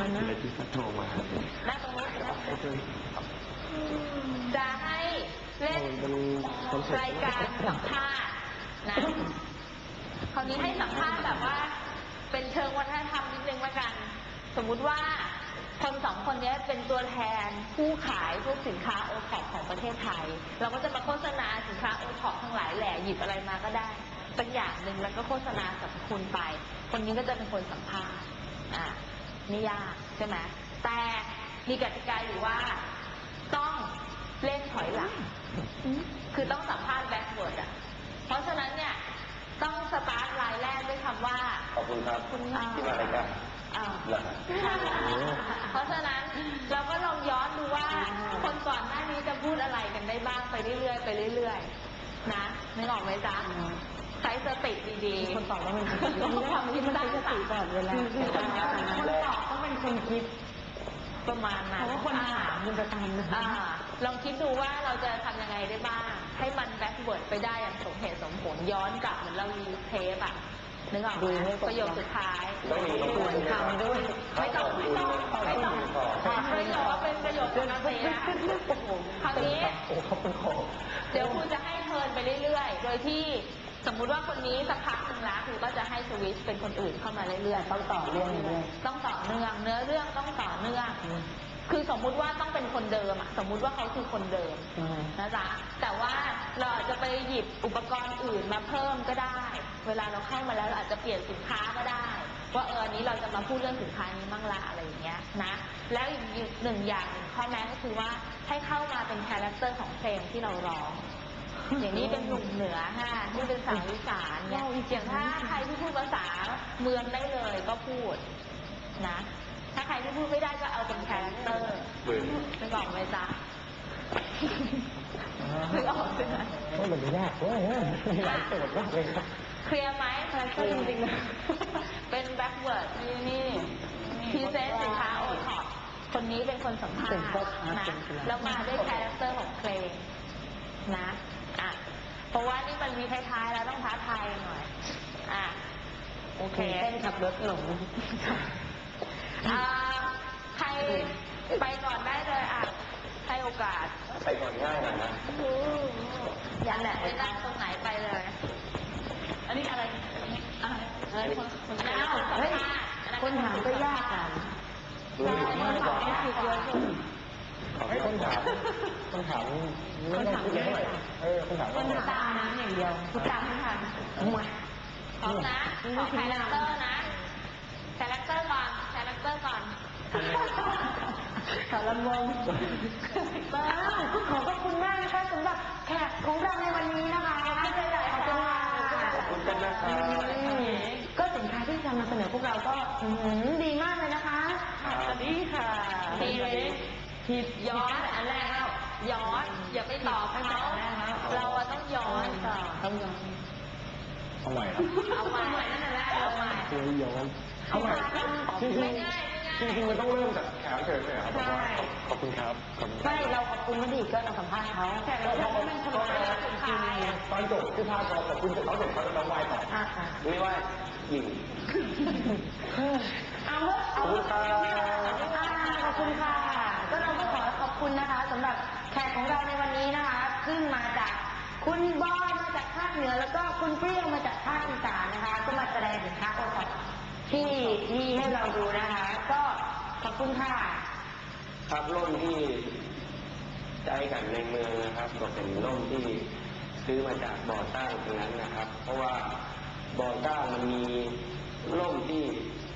มันนะที่เขาโทรมาหน้าตรงนี้จะให้เล่นรายการสัมภาษณ์นะคราวนี้ให้สัมภาษณ์แบบว่าเป็นเชิงวัฒนธรรมนิดนึงละกันสมมุติว่าคนสองคนนี้เป็นตัวแทนผู้ขายพวกสินค้าโอท็อปของประเทศไทยเราก็จะมาโฆษณาสินค้าโอท็อปทั้งหลายแหล่หยิบอะไรมาก็ได้สักอย่างหนึ่งแล้วก็โฆษณาสรรพคุณไปคนนี้ก็จะเป็นคนสัมภาษณ์ไม่ยากใช่ไหมแต่มีกติกาอยู่ว่าต้องเล่นถอยหลังคือต้องสัมภาษณ์แบ็คเวิร์ดเพราะฉะนั้นเนี่ยต้องสตาร์ทรายแรกด้วยคำว่าขอบคุณครับคุณที่มารายการเพราะฉะนั้นเราก็ลองย้อนดูว่าคนก่อนหน้านี้จะพูดอะไรกันได้บ้างไปเรื่อยๆไปเรื่อยๆนะนึกออกไหมจ๊ะใช้สติดีๆคนตอบต้องเป็นคนคิดมันใช้สติตลอดเวลาคนตอบต้องเป็นคนคิดประมาณนั้นเพราะว่าคนถามมันจะทำลองคิดดูว่าเราจะทำยังไงได้บ้างให้มันแบ็คเวิร์ดไปได้อย่างสมเหตุสมผลย้อนกลับเหมือนเรารีเทปอ่ะนึกออกดูประโยคสุดท้ายควรทำด้วยไม่ต้องเคยบอกว่าเป็นประโยคนาทีนะคราวนี้เดี๋ยวคุณจะให้เทิร์นไปเรื่อยๆโดยที่สมมุติว่าคนนี้สักพักหนึ่งละคุณก็จะให้สวิตช์เป็นคนอื่นเข้ามาเรื่อยๆต้องต่อเรื่องต้องต่อเนื่องเนื้อเรื่องต้องต่อเนื่องคือสมมุติว่าต้องเป็นคนเดิมสมมุติว่าเขาคือคนเดิมนะจ๊ะแต่ว่าเราอาจจะไปหยิบอุปกรณ์อื่นมาเพิ่มก็ได้เวลาเราเข้ามาแล้วเราอาจจะเปลี่ยนสินค้าก็ได้ว่าอันนี้เราจะมาพูดเรื่องสินค้านี้บ้างละอะไรอย่างเงี้ยนะแล้วอีกหนึ่งอย่างข้อแม้ก็คือว่าให้เข้ามาเป็นคาแรคเตอร์ของเพลงที่เราร้องอย่างนี้เป็นหนุ่มเหนือค่ะนี่เป็นสาวอีสานเนี่ยอย่างถ้าใครที่พูดภาษาเมืองได้เลยก็พูดนะถ้าใครที่พูดไม่ได้ก็เอาเป็นแคร์เตอร์ไม่บอกเลยจ้ะไม่ออกเลยนะไม่เหมือนยากเลยหลายตัวมากเลยครับเคลียร์ไหมแคร์เตอร์จริงๆเป็นแบ็คเวิร์ดนี่พรีเซนต์สินค้าโอท็อปคนนี้เป็นคนสัมภาษณ์นะแล้วมาด้วยแคร์เตอร์ของเพลงนะเพราะว่านี่มันมีท้ายๆแล้วต้องท้าทายหน่อยโอเคเต้นขับรถหลงใครไปก่อนได้เลยให้โอกาสไปก่อนง่ายหน่อยนะอย่าแหละไปนั่งตรงไหนไปเลยอันนี้อะไรคนถามคนถามก็ยากกันคนถามไม่ถูกเลยคนถามเยอะหน่อยคนตานะอย่างเดียวคนตาไม่ทันพร้อมนะขอคาแรคเตอร์นะคาแรคเตอร์ก่อนคาแรคเตอร์ก่อนสารวงบ้าขอบคุณมากนะคะสำหรับแขกของเราในวันนี้นะคะไม่ได้หลายคนขอบคุณกันนะคะก็สินค้าที่จะมาเสนอพวกเราก็ดีมากเลยนะคะสวัสดีค่ะดีเลยผิดย้อนอันแรกแล้วย้อนอย่าไปตอบเขาเราต้องย้อนต้องย้อนเอาใหม่นั่นแหละเอาใหม่ย้อนเอาใหม่ไม่ง่ายจริงๆมันต้องเริ่มจากแขกเฉยๆครับขอบคุณครับใช่เราขอบคุณไม่ดีก็เราสัมภาษณ์เขาแต่เราบอกว่ามันชนะตอนจบคือพาเขาขอบคุณเขาเสร็จเขาจะต้องไหว้ต่อไม่ไหว้ยิงขอบคุณค่ะก็เราก็ขอขอบคุณนะคะสำหรับแขกของเราในวันนี้นะคะขึ้นมาจากคุณบอยมาจากภาคเหนือแล้วก็คุณเปรี้ยวมาจากภาคอีสานนะคะก็มาแสดงสินค้าโอท็อปที่นี่ให้เราดูนะคะก็ขอบคุณค่ะครับร่มที่ใช้กันในเมืองนะครับก็เป็นร่มที่ซื้อมาจากบ่อต้างตรงนั้นนะครับเพราะว่าบ่อต้างมันมีร่มที่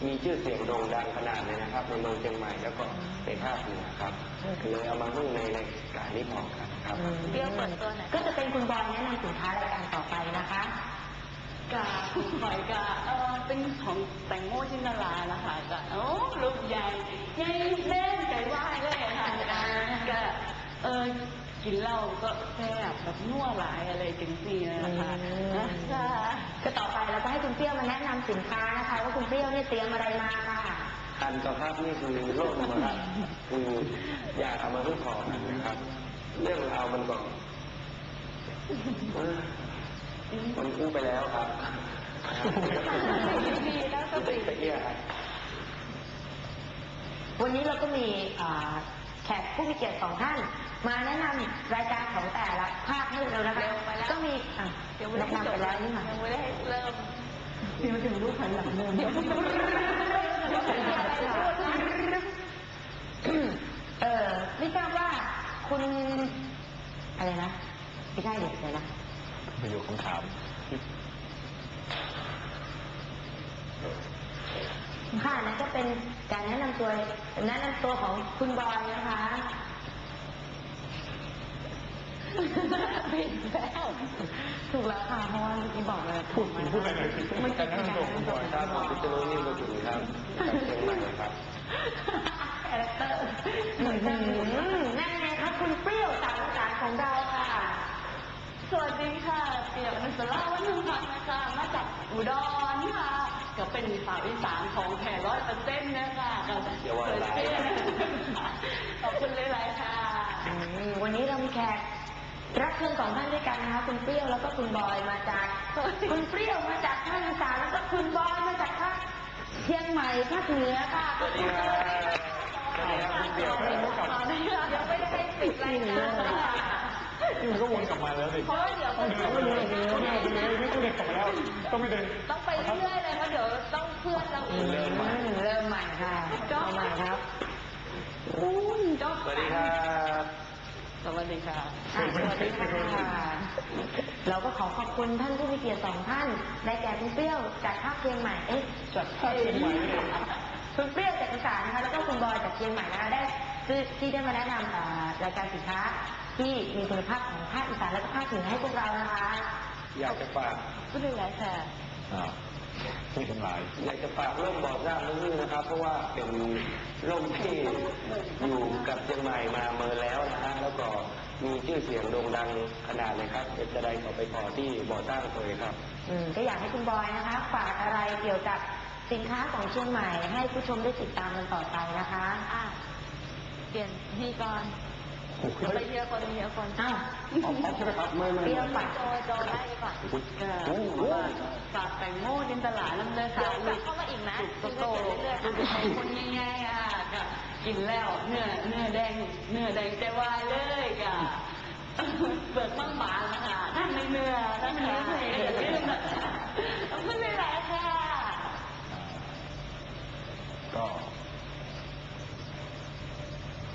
มีชื่อเสียงโด่งดังขนาดเลยนะครับในเมืองเชียงใหม่แล้วก็ในภาคเหนือครับเลยเอามาหุ้นในรายการนี้ของครับเรื่องส่วนตัวก็จะเป็นคุณบอลแนะนำสินค้ารายการต่อไปนะคะกาหอยกาเป็นของแตงโมจินดารานะคะกะโอ้ลูกใหญ่ใหญ่เล่นใหญ่ว่ายเลยค่ะกะกินเหล้าก็แซ่บแบบนัวหลายอะไรจริงๆนะคะก็ต่อไปเราก็ให้คุณเปรี้ยวมาแนะนำสินค้านะคะว่าคุณเปรี้ยวเนี่ยเตรียมอะไรมาค่ะอันต่อภาพนี่คือโรคมะเร็งคืออยากเอามาทุกข้อนะครับเรื่องเอามันก่อนมันอู้ไปแล้วครับดีแล้วก็ดี วันนี้เราก็มีแขกผู้มีเกียรติสองท่านมาแนะนำรายการของแต่ละภาคให้เรานะคะก็มียังไม่ได้จบแล้วนี่ค่ะยังไม่ได้เริ่มเดี๋ยวถึงรูปผันหลังเดิมไม่ทราบว่าคุณอะไรนะไม่ใช่เด็กเลยนะไปอยู่คำถามค่ะนั่นก็เป็นการแนะนำตัวของคุณบอยนะคะผิดแล้วถูกแล้วค่ะเพราะว่าที่บอกเลยพูดไปเลยไม่การแนะนำตัวคุณบอยครับพิจารณีก็ถูกครับเสียงใหม่ครับแอคเตอร์นั่นไงครับคุณเปรี้ยวสาวสาวของเราค่ะสวัสดีค่ะเปรี้ยวนันสลาวันนึงพักนะคะมาจากอุดรค่ะก็เป็นสาวอีสานของแท้ 100% นะคะกับเดี๋ยวอะไรขอบคุณหลายๆค่ะวันนี้เรามีแขกรับเชิญสองท่านด้วยกันนะคะคุณเปรี้ยวแล้วก็คุณบอยมาจากคุณเปรี้ยวมาจากภาคอีสานแล้วก็คุณบอยมาจากภาคเชียงใหม่ภาคเหนือค่ะสวัสดีค่ะเดี๋ยวไม่ได้ปิดรายการนี่ก็วนกลับมาแล้วดิเพราะเดี๋ยวไม่ต้องเด็กกลับมาแล้วต้องไปเดินต้องไปเรื่อยๆเลยเพราะเดี๋ยวต้องเพื่อนเราอีกเริ่มใหม่ค่ะเริ่มใหม่ครับสวัสดีครับสวัสดีค่ะเราก็ขอขอบคุณท่านผู้มีเกียรติสองท่านได้แก่คุณเปรี้ยวจากภาคเชียงใหม่จดภาคเชียงใหม่คุณเปรี้ยวจากอีสานนะคะแล้วก็คุณบอยจากเชียงใหม่นะคะได้ที่ได้มาแนะนำรายการสินค้าที่มีคุณภาพของภาคอีสานและภาคเหนือให้พวกเรานะคะอยากจะฝากก็ได้หลายแสนผู้ชมหลายอยากจะฝากร่มบอกร่างนี้นะครับเพราะว่าเป็นร่มที่อยู่กับเชียงใหม่มาเมื่อแล้วนะฮะแล้วก็มีชื่อเสียงโด่งดังขนาดเลยครับจะได้ขอไปขอที่บ่อสร้างเลยครับก็อยากให้คุณบอยนะคะฝากอะไรเกี่ยวกับสินค้าของเชียงใหม่ให้ผู้ชมได้ติดตามกันต่อไปนะคะเปลี่ยนดีก่อนไปเยอะคนใช่ไหมครับเปลี่ยนปัดโจยได้ก่อนฝากแต่งโม่จินตลาลำเลยค่ะฝากเข้ามาอีกนะโตเรื่อยๆคนง่ายๆอ่ะกับกินแล้วเนื้อแดงใจวายเลยค่ะเปิดมั่งหมานะคะท่านในเนื้อเพื่อนหลายค่ะก็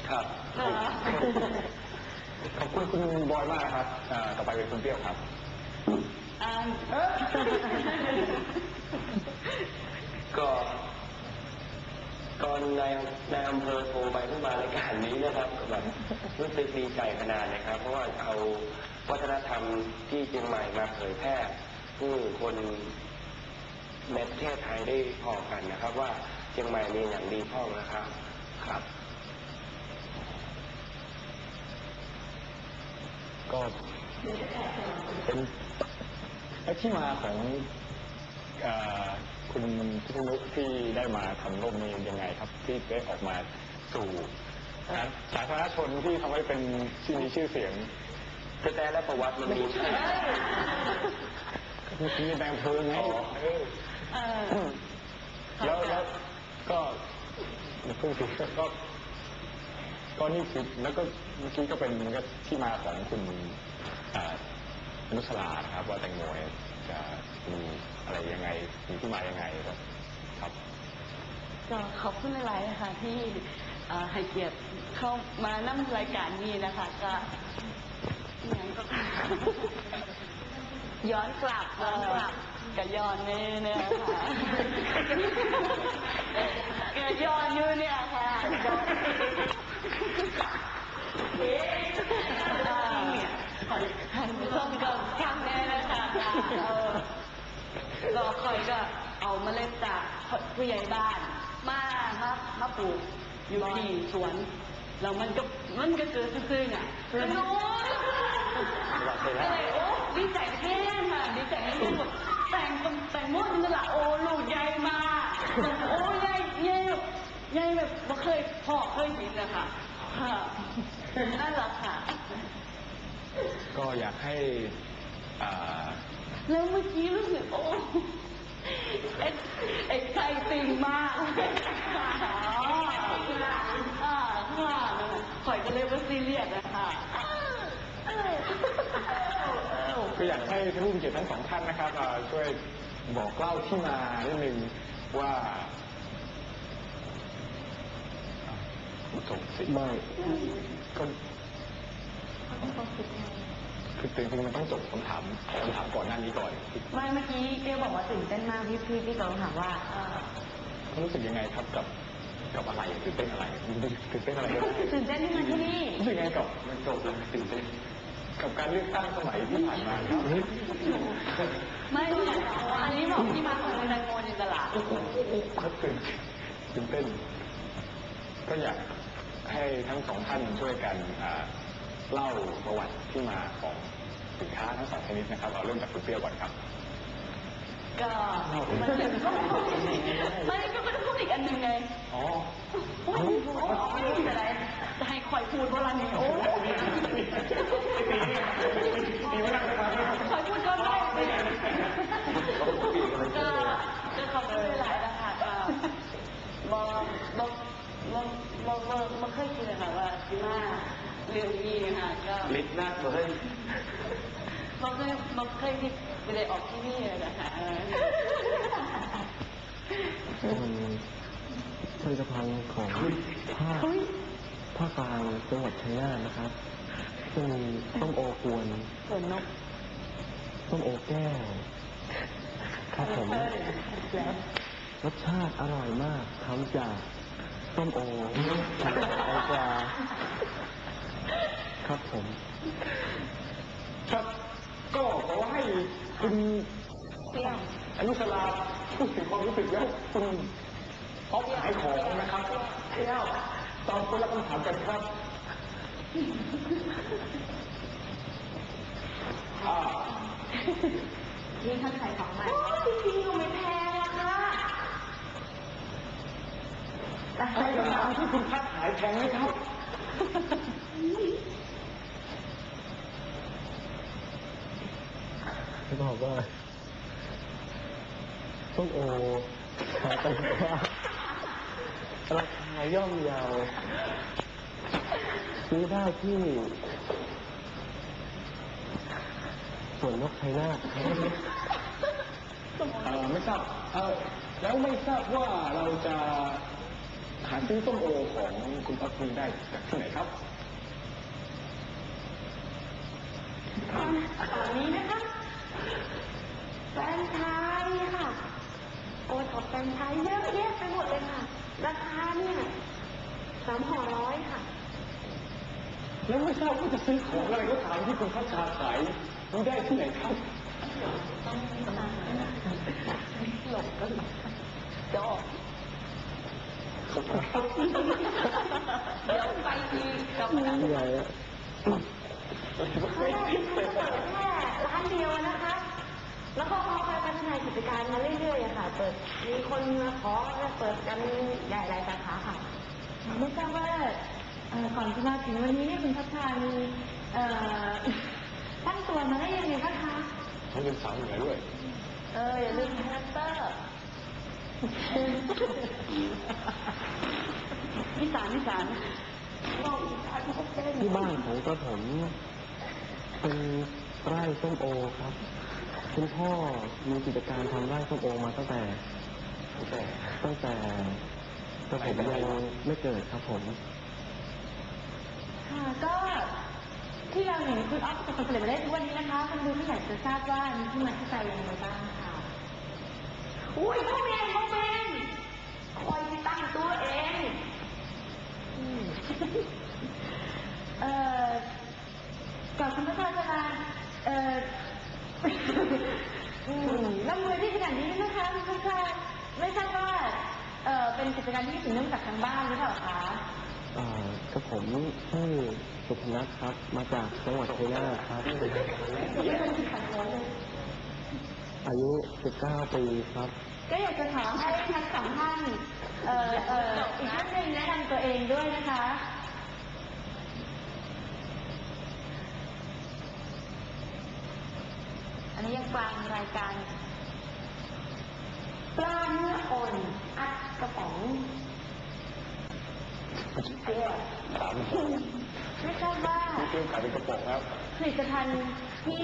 ครับขอบคุณคุณบอยมากครับต่อไปเป็นคุณเปรี้ยวครับก็ตอนในอำเภอโทรไปขึ้นมารายการนี้นะครับแบบรู้สึกดีใจขนาดเลยครับเพราะว่าเอาวัฒนธรรมที่เชียงใหม่มาเผยแพร่ให้คนในประเทศไทยได้พอกันนะครับว่าเชียงใหม่มีอย่างดีพ่องนะครับครับก็เป็นที่มาของคุณพิพนุที่ได้มาทำร่มนี้ยังไงครับที่ได้ออกมาสู่สาธารณชนที่ทำให้เป็นที่มีชื่อเสียงกระแสและประวัติมันมีมีแบ่งเพลิงไหมแล้วก็เพิ่งถึงก็นี่คือแล้วก็เมื่อกี้ก็เป็นก็ที่มาของคุณอนุสราครับว่าแตงโมจะมีอะไรยังไงมีที่มายังไงครับก็ขอบคุณหลายๆค่ะที่ให้เกียรติเข้ามานั่งรายการนี้นะคะก็ยังก็ย้อนกลับกับย้อนเนี่ยค่ะกับย้อนอยู่เนี่ยค่ะต้องก็ทำแน่นะคะรอคอยก็เอาเมล็ดจากผู้ใหญ่บ้านมาปลูกอยู่ที่สวนแล้วมันก็เกิดซึ้งๆอ่ะแล้วโอ้ยโอ้ดีใจแค่ไหนดีใจแค่ไหนแต่งมดนี่แหละโอ้ลูกใหญ่มาโอ้ยใหญ่แบบว่าเคยพอเคยกินนะคะนั่นแหละค่ะก็อยากให้แล้วเมื่อกี้รู้สึกโอ้เอ็กไซติ่งมาก ข่อยก็เลยว่าซีเรียสนะคะก็อยากให้ผู้มีเกียรติทั้งสองท่านนะครับช่วยบอกเล่าที่มานิดนึงว่าไม่ก็คือจริงๆมันต้องจบคำถามก่อนหน้านี้ก่อนไม่เมื่อกี้เกลบอกว่าตื่นเต้นมากพี่ก็ถามว่ารู้สึกยังไงครับกับอะไรตื่นเต้นอะไรตื่นเต้นอะไรตื่นเต้นที่มาที่นี่รู้สึกยังไงกับมันจบแล้วตื่นเต้นกับการเลือกตั้งสมัยที่ผ่านมาไม่อันนี้บอกที่มาของแตงโมจินตลาตื่นเต้นก็อยากให้ทั้งสองท่านช่วยกันเล่าประวัติที่มาของสินค้าทั้งสองชนิดนะครับเอาเริ่มจากคุณเปรี้ยวก่อนครับก็มันเป็นไม่ก็เป็นพูดอีกอันหนึ่งไงอ๋อไม่มีอะไรจะให้คอยพูดว่าอะไรเนี่ยโอ้คอยพูดก็ได้ก็ขอบคุณหลายนะคะบอกเคยคิดนะคะว่าที่มาเรื่องนี้นะคะก็ลิดนักเลยบอกเคยที่ไม่ได้ออกที่นี่เลยนะคะผลิตภัณฑ์ของผ้าฟางจังหวัดชัยนาทนะครับซึ่งต้มโอกวนส่วนนกต้มโอแก้วครับผมรสชาติอร่อยมากทำจากต้มโอแก้วครับผมครับก็ขอให้คุณอนุสราพูดถึงความรู้สึกแล้วคุณพร้อมขายของนะครับแล้วตอบคนละคำถามกันครับนี่ท่านขายของใหม่จริงๆก็ไม่แพงนะคะใช่ราคาที่คุณพัดขายแพงไหมครับที่บอกว่าต้องโอขายไปว่าราคาย่อมเยาซื้อได้ที่สวนนกไทยนาคไม่ทราบแล้วไม่ทราบว่าเราจะหาซื้อต้มโอของคุณพักมีได้จากที่ไหนครับตอนนี้นะคะแฟนชายค่ะโอทอปแฟนชายเยอะแยะไปหมดเลยค่ะราคาเนี่ย300 ค่ะแล้วไม่ทราบว่าจะซื้อของอะไรก็ถามที่คุณพัชชาขายมีได้ที่ไหนครับหลบกันจอเดี๋ยวไปดีกับอะไรเขาได้ที่เปิดแค่ร้านเดียวนะคะแล้วก็เขาไปพัฒนากิจการมาเรื่อยๆค่ะเปิดมีคนมาขอจะเปิดกันหลายๆสาขาค่ะไม่ทราบว่าก่อนที่มาถึงวันนี้เนี่ยคุณพัชชามีตั้งตัวมาได้ยังไงบ้างคะเขาเป็นสาวเหนือด้วยอย่าลืมคาแรคเตอร์นิสานที่บ้านของกระผมเป็นไร่ส้มโอครับคุณพ่อมีกิจการทำไร่ส้มโอมาตั้งแต่กระผมยังไม่เกิดครับผมค่ะก็ที่เราเห็นคุณอ๊อฟประสบความสำเร็จมาได้ทุกวันนี้นะคะคุณดูไม่อยากจะทราบว่ามีที่มาที่ไปยังไงบ้างค่ะอุ้ยพ่อแม่คอยที่ตั้งตัวเองกับคุณพระชาชนาน้ำมือที่ขนาดนี้นะคะคุณพระชาไม่ทราบว่าเป็นกิจการที่สืบเนื่องจากทางบ้านหรือเปล่าคะกับผมชื่อสุพนัทครับมาจากจังหวัดชัยนาทครับอายุ19 ปีครับก็อยากจะถามให้ทั้งสองท่านอีกท่านหนึ่งแนะนำตัวเองด้วยนะคะอันนี้ยังกลางรายการปลาเนื้ออ่อนอัดกระป๋อง ถามไม่ทราบว่าที่ซื้อขายเป็นกระป๋องครับผลิตภัณฑ์ที่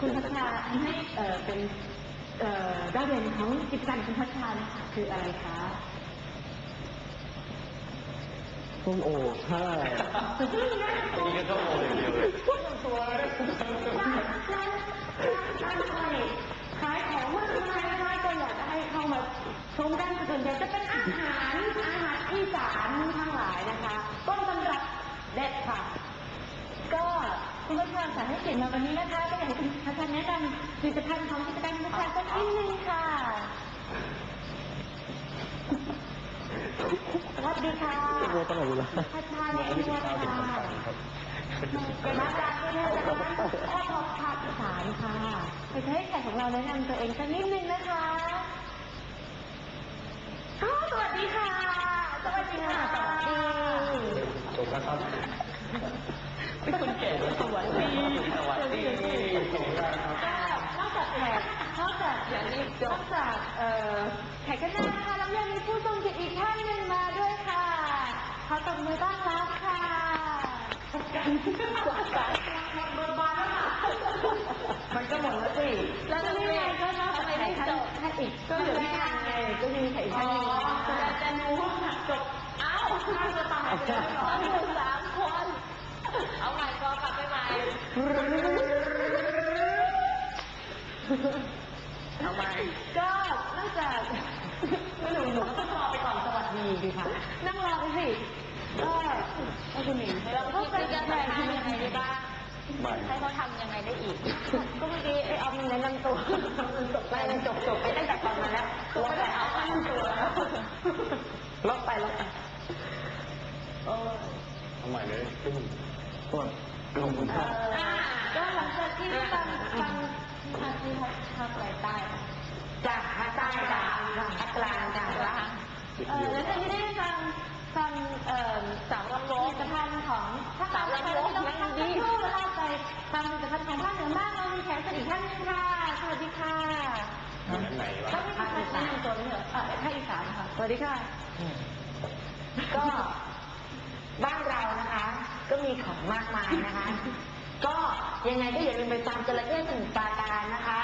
คุณพัชชาให้เป็นดาวเด่นของจิตใจคุณพัชชาคืออะไรคะส้มโอใช่นี่ก็ส้มโออย่างเดียวเลยพูดถึงตัวแล้วใช่ขายของเมื่อคืนนะคะก็อยากให้เข้ามาชมกันส่วนใหญ่จะเป็นอาหารอีสานทั้งหลายนะคะต้นตำรับเด็ดค่ะก็คุณพัชชาสารให้เขียนมาวันนี้นะคะก็อยากให้คุณพัชชาแนะนำผลิตภัณฑ์ของกิจการคุณพัชชาสักนิดนึงค่ะสวัสดีค่ะพัชชาเนี่ยนะคะเป็นอาจารย์ด้วยนะคะถ้าพบภาคอีสานค่ะไปใช้แต่ของเราแนะนำตัวเองสักนิดนึงนะคะสวัสดีค่ะสวัสดีค่ะจบแล้วครับเป็นคนเก่งสวัสดีสวัสดีจบแล้วครับนอกจากแขกหน้านะคะแล้วยังมีผู้ทรงเกียรติอีกท่านหนึ่งมาด้วยค่ะขอตบมือต้อนรับค่ะมันก็หมดแล้วสิแล้วจะไม่ได้ก็ทำไมได้จบแค่อีกก็เหลือแค่ไงก็มีแขกท่านหนึ่งจะนู้นจบเอ้าน่าจะตายเลย3 คนเอาใหม่ก็กลับไปใหม่เอาไปก็น่าจะหนูต้องรอไปก่อนสวัสดีดีค่ะนั่งรอไปสิก็คุณหนิงเราต้องไปยังไงยังไงได้บ้างให้เขาทำยังไงได้อีกก็เมื่อกี้เอาเงินนั่งตัวจบไปตั้งแต่ตอนมาแล้วตัวก็ได้เอาไปนั่งตัวลบไปเอาใหม่เลยต้นลงมือทำก็หลังจากที่ฟังที่ภาคใต้จากภาคใต้จากภาคกลางจากนะคะแล้วก็ที่ได้ฟังสาวลำโพงผลิตภัณฑ์ของภาคสาวลำโพงต้องฟังดีเข้าใจฟังผลิตภัณฑ์ของภาคเหนือมากเรามีแขกอีกท่านนึงค่ะสวัสดีค่ะต้องให้ภาคอีสานตัวนี้เหรอภาคอีสานค่ะสวัสดีค่ะก็บ้านเรานะคะก็มีของมากมายนะคะก็ยังไงก็อย่าลืมไปตามจระเข้สมุทรปราการนะคะ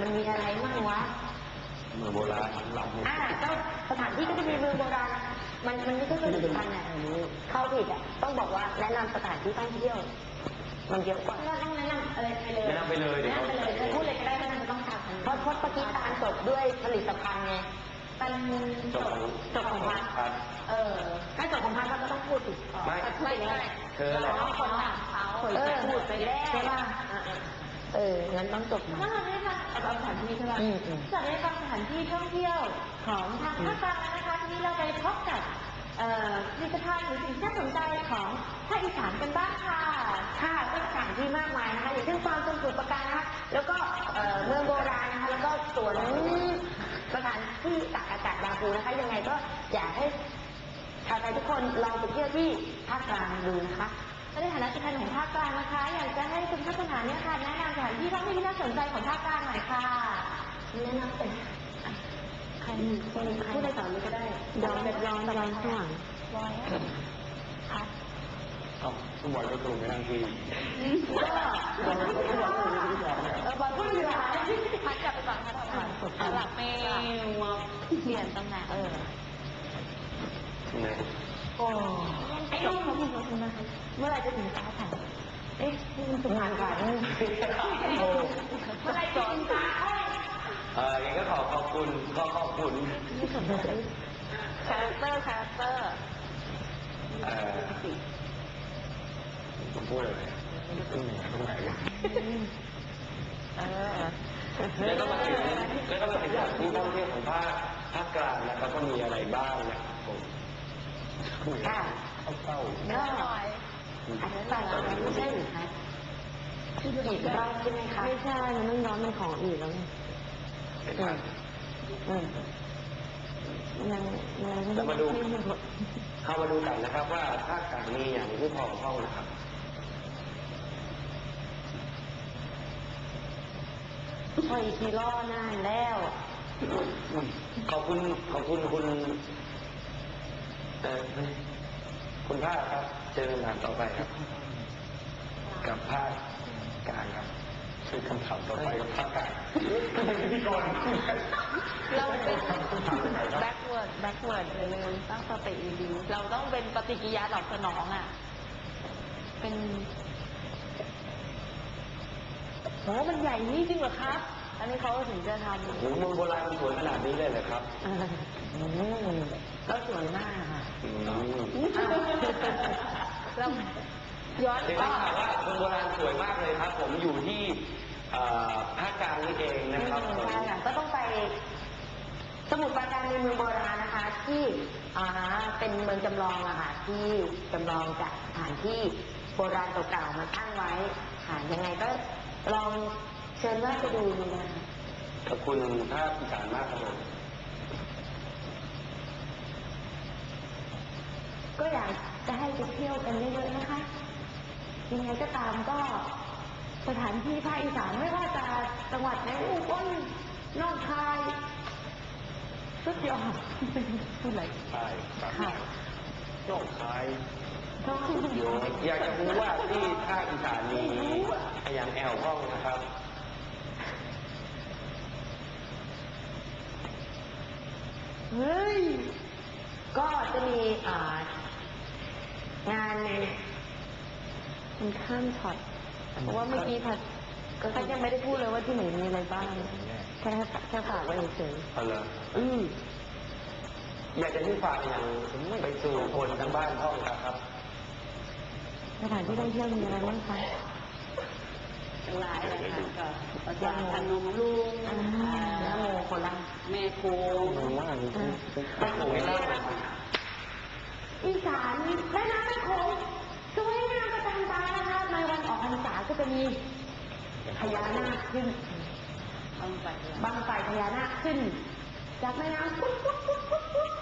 มันมีอะไรบ้างวะเมืองโบราณหลังก็สถานที่ก็จะมีเมืองโบราณมันไม่ใช่เมืองโบราณเนี่ยเข้าผิดอ่ะต้องบอกว่าแนะนำสถานที่ท่องเที่ยวมันเยอะกว่าเราต้องแนะนำอะไรไปเลยแนะนำไปเลยพูดเลยก็ได้ไม่ต้องถามเพราะปฏิการจบด้วยผลิตภัณฑ์ไงเป็นจบของพันถ้าจบของพันเราก็ต้องพูดถึงไม่เธอแล้วคนถามเขาพูดไปแล้วใช่ป่ะงั้นต้องจบนะนั่นเราได้ฟังสถานที่ใช่ป่ะจะได้ฟังสถานที่ท่องเที่ยวของทางภาคกลางนะคะทีนี้เราไปพบกับผลิตภัณฑ์หรือสิ่งน่าสนใจของภาคอีสานกันบ้างค่ะค่ะก็สถานที่มากมายนะคะอย่างเช่นฟาร์มสมุทรปราการนะคะแล้วก็เมืองโบราณนะคะแล้วก็สวนสถานที่ตากอากาศบางปูนะคะยังไงก็อยากให้ชาวไทยทุกคนลองไปเที่ยวที่ภาคกลางดูนะคะในฐานะที่ท่านของภาคกลางนะคะอยากจะให้คุณพัชชาเนี่ยค่ะแนะนำสถานที่ท่องเที่ยวที่น่าสนใจของภาคกลางหน่อยค่ะแนะนำเป็นใครผู้ใดสอนก็ได้ร้อนแบบร้อนตะวันข้างหลังร้อนค่ะก็บอลก็ตรงไปทางที่บอลพูดอยู่หลายพัดกลับไปก่อนค่ะหลับไม่ว่าเปลี่ยนตำแหน่งโอ้ไอ้ลูกเขาพูดว่าคุณนะคะเมื่อไรจะถึงตาแข็งมันสุดงานกันเมื่อไรจะถึงตาแข็งยังก็ขอบคุณคาแรคเตอร์ผมพูดอะไรตรงไหนวะแล้วก็มาถึงสถานที่ท่องเที่ยวของภาคกลางนะครับก็มีอะไรบ้างนะครับผมเข้าเนื้อหน่อยแต่เราไม่ใช่หรือคะที่ดูอีกบ้างใช่ไหมคะไม่ใช่มันร้อนมันของอื่นแล้วเรามาดูเข้ามาดูกันนะครับว่าภาคกลางมีอย่างที่พอเข้านะครับพออีกทีรอนานแล้วขอบคุณคุณ คุณภาคครับเจอหนังต่อไปครับกับภาคกลางครับคือคำถามต่อไปกับภาคกลางพี่กรณ์เราเป็นแบ็กเวิร์ดเลยตั้งสติดีเราต้องเป็นปฏิกิริยาตอบสนองอ่ะเป็นโอ้มันใหญ่นี่จริงเหรอครับอันนี้เขาถึงจะทำโอ้โหโบราณมันสวยขนาดนี้เลยเหรอครับก็สวยมากค่ะแล้วย้อนกลับว่าคนโบราณสวยมากเลยครับผมอยู่ที่ภาคกลางนี่เองนะครับใช่ค่ะก็ต้องไปสมุทรปราการในเมืองโบราณนะคะที่เป็นเมืองจำลองอะค่ะที่จำลองจากสถานที่โบราณเก่าๆมาตั้งไว้ค่ะยังไงก็ลองเชิญว่าจะดูนะขอบคุณภาพอีสานมากครับผมก็อยากจะให้ไปเที่ยวกันเยอะๆนะคะยังไงก็ตามก็สถานที่ภาคอีสานไม่ว่าจะจังหวัดไหนอุบลนนทายสุดยอดที่ไหนใช่ค่ะนนทายอยากจะรู้ว่าที่ภาคอีสานมีอย่างแอลห้องนะครับเฮ้ยก็จะมีงานมันข้ามช็อตเพราะว่าเมื่อกี้พัดก็ยังไม่ได้พูดเลยว่าที่ไหนมีอะไรบ้างแค่ฝากไว้เฉยๆอะไรอยากจะที่ฝากอย่างไปสู่คนทั้งบ้านห้องครับสถานที่ท่องเที่ยวมีอะไรบ้างคะทั้งหลายเลยค่ะก็ประจำพนมรุ้งน้ำโมโคลังแม่โคแม่โคอีสานแม่น้ำแม่โคสวยงามประจันตานะคะในวันออกพรรษาก็จะมีพญานาคขึ้นบังไฟพญานาคขึ้นจากแม่น้ำปุ๊บ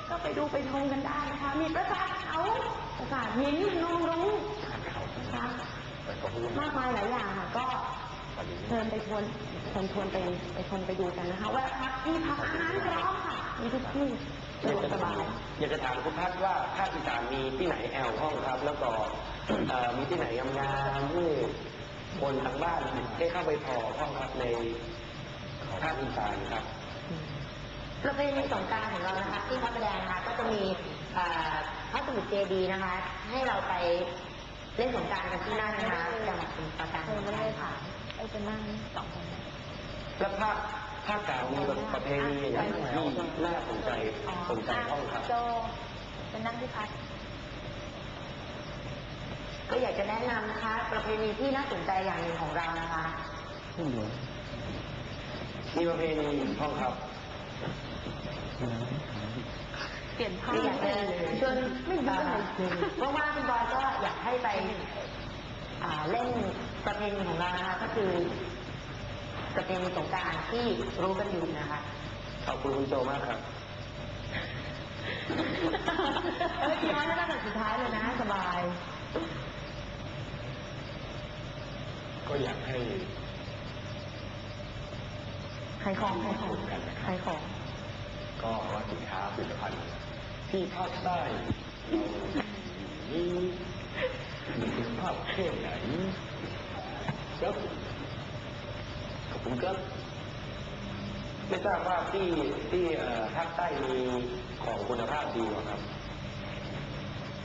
ก็ไปดูไปชมกันได้นะคะมีประสาทเขาประสาทหินนองรุ้งนะคะมากมายหลายอย่างค่ะก็เชิญไปชวนไปดูกันนะคะว่าพักที่พักอาหารพร้อมค่ะมีทุกที่สะดวกสบายอยากจะถามคุณพัดว่าภาคอีสานมีที่ไหนแอลห้องครับแล้วก็มีที่ไหนยำยามู่คนทางบ้านได้เข้าไปพอห้องครับในภาคอีสานครับเราไปในสงกรานต์ของเรานะคะที่พระประแดงนะคะก็จะมีพระสมุทรเจดีย์นะคะให้เราไปเล่นสงกรานต์กันที่นั่นนะคะจังหวัดสมุทรปราการไม่ได้ค่ะไปจะนั่งสองคนแล้วภาคกลางมีประเพณีอย่างที่น่าสนใจห้องครับโจจะนั่งที่พักก็อยากจะแนะนำนะคะประเพณีที่น่าสนใจอย่างหนึ่งของเรานะคะมีประเพณีห้องครับเปลี่ยนผ้าอยากจะชวนไม่ได้ว่างๆคุณบอยก็อยากให้ไปเล่นประเพณีของเรานะคะก็คือประเพณีสงกรานต์ที่รู้กันอยู่นะคะขอบคุณคุณโจมากครับเมื่อกี้ว่าจะเป็นสุดท้ายเลยนะสบายก็อยากให้ขายของกันขายของก็ว่าสินค้าผลิตภัณฑ์ที่ภาคใต้นี่คุณภาพเที่ยวไหนครับขอบคุณครับไม่ทราบว่าที่ภาคใต้มีของคุณภาพดีหรือครับ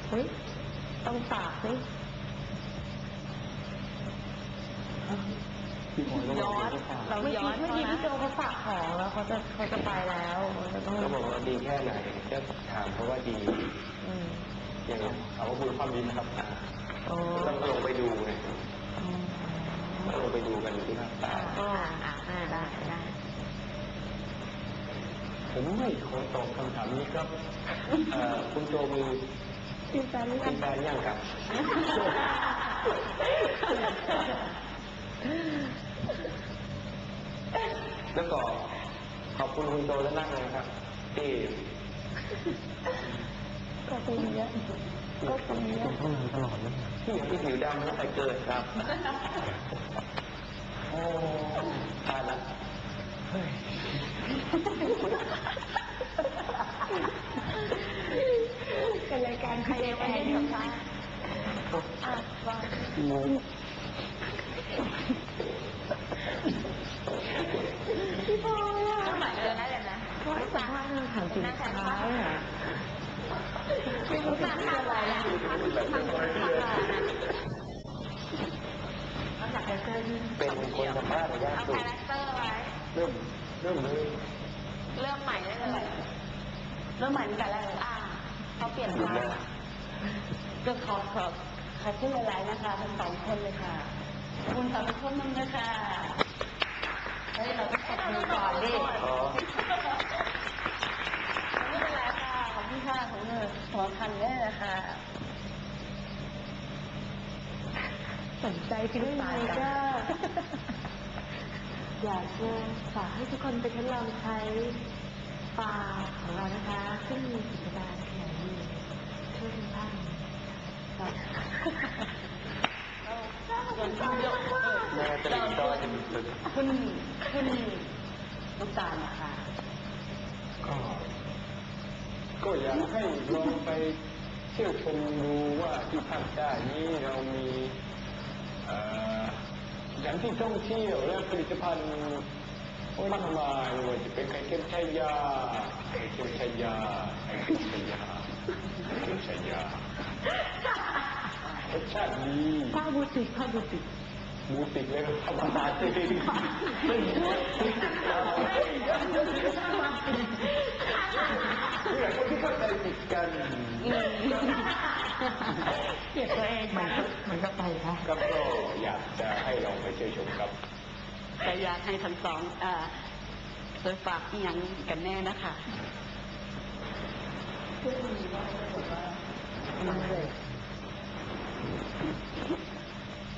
เฮ้ยต้องฝากเฮ้ยย้อนเมื่อกี้พี่โจเขาฝากของแล้วเขาจะไปแล้วเขาบอกว่าดีแค่ไหนก็ถามเพราะว่าดีอย่างเงี้ยเขาพูดความดีนะครับต้องลงไปดูเลยลงไปดูกันที่ภาคใต้ได้ผมไม่ขอตอบคำถามนี้ครับคุณโจมีเป็นแฟนยังครับแล้วก็ขอบคุณคุณโจและนั่งเลยครับที่ก็ตรงนี้ก็ตรงนี้ตลอดเลยที่อย่างที่ผิวดำตั้งแต่เกิดครับโอ้ตายละเฮ้ยกันแล้ว ใครเอาไปเล่นกับใครอาจว่าพี่พ่อต้องหมายเลยนะเดี๋ยวนะว่าสามารถนั่งขันถึงเช้าเนี่ยไม่รู้จะทำอะไรแล้วน้ำหนักคาแรคเตอร์ที่เป็นคนสัมภาษณ์ยากสุดเอาคาแรคเตอร์ไว้เริ่มใหม่ได้เลยเริ่มใหม่กันแล้วเขาเปลี่ยนมาก็ขอชื่ออะไรนะคะทั้งสองคนเลยค่ะคุณสามคนนึงนะคะเฮ้ยเราต้องขอบคุณก่อนดิไม่เป็นไรค่ะขอบคุณค่ะของเธอสำคัญแน่นะคะสนใจคิดว่าอะไรก็อยากจะฝากให้ทุกคนไปทดลองใช้ปลาของเรานะคะซึ่งมีกิจการแข็งดีช่วยทุกท่านคุณลูกตาลนะคะก็อยากให้ลองไปเที่ยวชมดูว่าที่ภาคใต้นี้เรามีอย่างที่ท่องเที่ยวและผลิตภัณฑ์มากมายว่าจะเป็นไข่เค็มชายารสชาติดีข้าวบูติบูติเลยธรรมดาจริงเนี่ยคนที่เข้าใจผิดกันเก็บตัวเองมันก็ไปค่ะก็อยากจะให้ลองไปเที่ยวชมครับแต่อยากให้ทั้งสองโดยฝากยังกันแน่นะคะ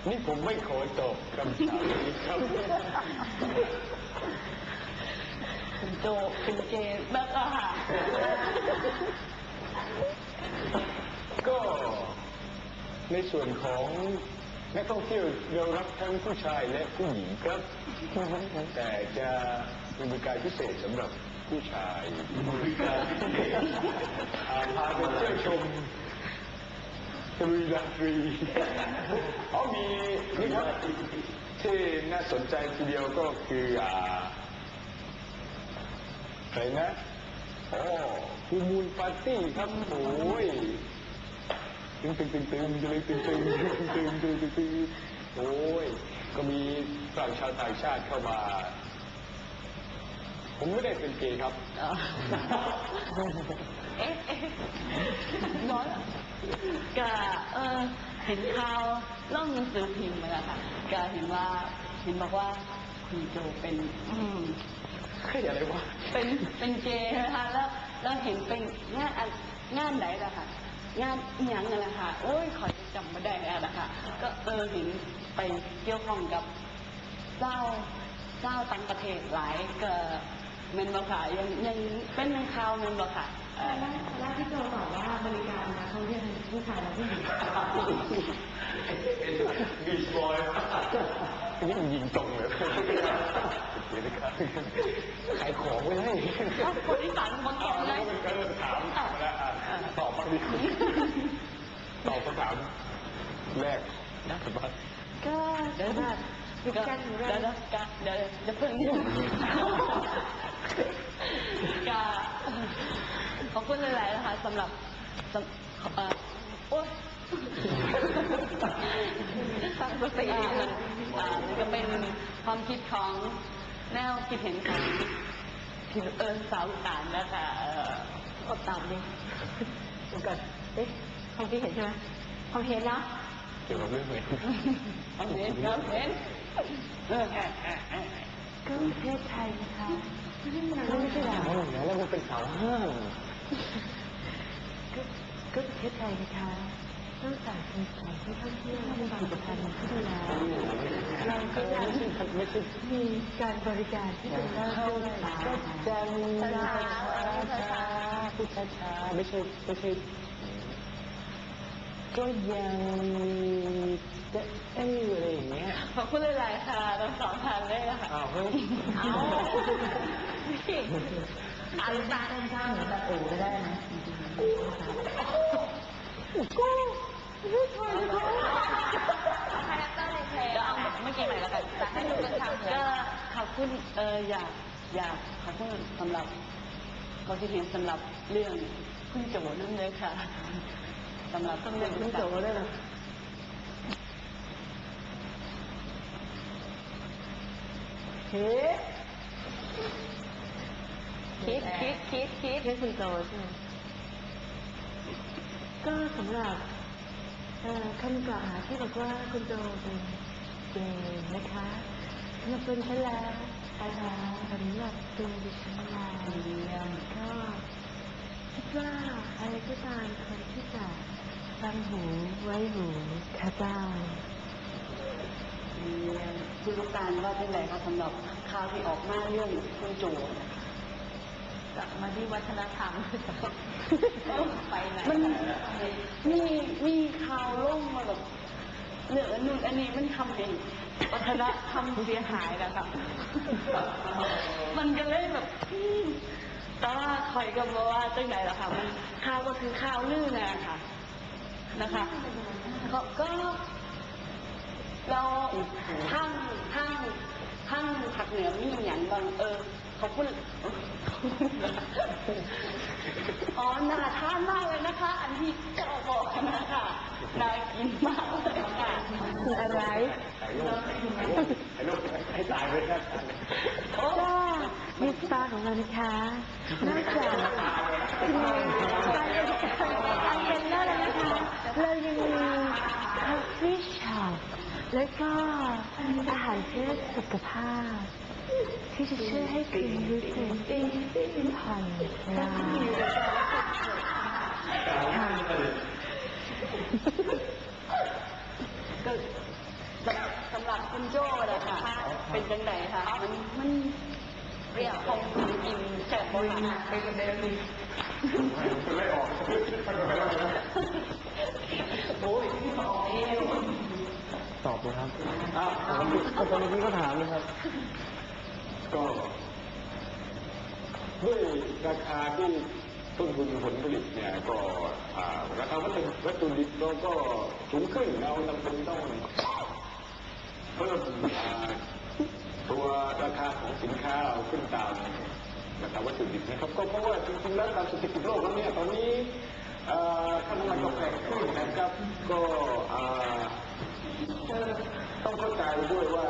นี่ผมไม่ขอตอบคำถามนี้ครับคุณโจคุณเจมส์แล้วก็ค่ะก็ในส่วนของนักท่องเที่ยวเรารับทั้งผู้ชายและผู้หญิงครับแต่จะเป็นบริการพิเศษสำหรับผู้ชายบริการพิเศษพาไปเที่ยวชมตรีดาตรีเขามีนี่ครับที่น่าสนใจทีเดียวก็คืออะไรนะฮูมูนปาร์ตี้ครับโอ้ยตึงโอ้ยก็มีฝรั่งชาวต่างชาติเข้ามาผมไม่ได้เป็นเกย์ครับน้อยก็เห็นข่าวล่องหนังสือพิมพ์มาแล้วค่ะก็เห็นบอกว่าคุณโจเป็นอะไรวะเป็นเกย์นะคะแล้วเห็นเป็นงานไหนล่ะค่ะงานยังอะไรค่ะโอ้ยขอจำไม่ได้แล้วนะคะก็เห็นไปเกี่ยวข้องกับเจ้าต่างประเทศหลายเกิดเมนบะค่ะยังเป็นในข่าวเมนบะค่ะแล้วที่เราบอกว่าบริการนะเขาเรียกผู้ชายและผู้หญิงบีชบอยนี่ยิงตรงเลยขายของไว้ให้คนที่สามคนตอบเลยถามแล้วตอบมาดิตอบคำถามแรกนะคุณบ้านก็ได้บ้านเดี๋ยวเพิ่งยุ่งก็ขอบคุณหลายๆนะคะสำหรับฟังประสิทธิ์ก็เป็นความคิดของแนวคิดเห็นของผิวสาวต่างนะคะอบตามดิดูกันเอ๊ะความคิดเห็นใช่ไหมความเห็นเนาะเกี่ยวกับเรื่องอะไรความเห็นก็ประเทศไทยนะคะไม่ใช่หรอแล้วมันเป็นสาวห้างก็ประเทศไทยนะคะนอกจากมีสถานที่ท่องเที่ยวและบางสถานที่ดูแลเราก็ยังมีการบริการที่เป็นด้านข้าวจันทร์ช้าไม่ใช่ก็ยังจะอะไรอย่างเงี้ยขอบคุณหลายๆค่ะเรา2,000ได้แล้วค่ะพี่อาจารย์ท่านเหมือนตาโตก็ได้นะ ก็ไม่เคยนะคะคาแรคเตอร์ในเพลงแล้วเอาเมื่อกี้ใหม่แล้วกันจะให้ดูกันทำก็ขอบคุณอยากขอบคุณสำหรับความคิดเห็นสำหรับเรื่องคุณโจนั่นเลยค่ะสำหรับเรื่องคุณโจเลยนะคิดให้คุณโจใช่ไหมก็สำหรับคำกล่าวหาที่บอกว่าคุณโจเป็นจริงนะคะนับเป็นเวลาสำหรับตัวดิฉันแล้วก็คิดว่าอะไรก็ตามคนที่จะฟังหูไว้หูข้าเจ้าดูลูกตาลว่าเป็นไรคะสำหรับข่าวที่ออกมาเรื่องคุณโจกลับมาที่วัฒนธรรมไปไหนมีข่าวล่มมาแบบเหลือนู่นอันนี้มันทำเป็นวัฒนธรรมเสียหายนะคะมันก็เลยแบบแต่ว่าคอยก็บอกว่าจังไหนล่ะค่ะมันข่าวก็คือข่าวลื่นนะคะก็เราทั้งผักเหนือมีอย่างบางเขาพูดอ๋อน่าทานมากเลยนะคะอันที่เจ้าบอกนะคะน่ากินมากเลยค่ะคืออะไรไอ้ตายไปแล้วก็มีสตาร์ของเรานะคะนอกจากอันเป็นน่าเลยนะคะเรายังมีคาเฟ่ช็อปและก็อาหารเพื่อสุขภาพที่จะช่วยให้คุณรู้สึกผ่อนคลายสำหรับคุณโจ้เลยค่ะเป็นจังไหนคะมันเรียกของคุณกินแสบปวดเป็นเดิมไม่ออกโอ้ยตอบเลยครับตอนนี้ก็ถามเลยครับก็ด้วยราคาที่ต้นทุนผลผลิตเนี่ยก็ราคาวัตถุดิบเราก็สูงขึ้นเราจำเป็นต้องเพิ่มตัวราคาของสินค้าเราขึ้นตามราคาวัตถุดิบนะครับก็เพราะว่าจริงๆแล้วตามสถิติโลกแล้วเนี่ยตอนนี้ขั้นตอนก็แพงขึ้นนะครับก็ต้องเข้าใจด้วยว่า